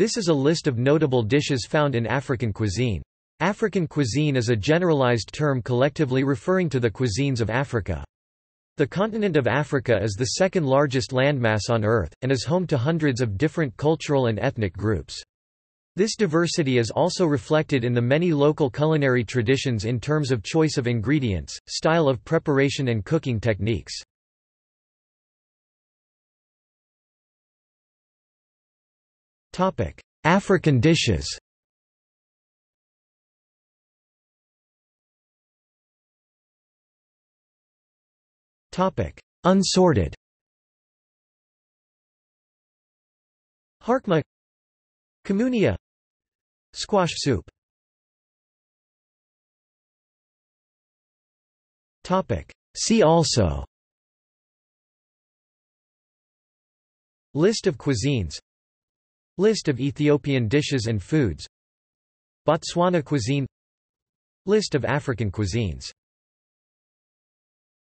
This is a list of notable dishes found in African cuisine. African cuisine is a generalized term collectively referring to the cuisines of Africa. The continent of Africa is the second largest landmass on Earth, and is home to hundreds of different cultural and ethnic groups. This diversity is also reflected in the many local culinary traditions in terms of choice of ingredients, style of preparation and cooking techniques. African dishes. Unsorted. Harkma, kamunia, squash soup. See also: List of cuisines, List of Ethiopian dishes and foods, Botswana cuisine, List of African cuisines.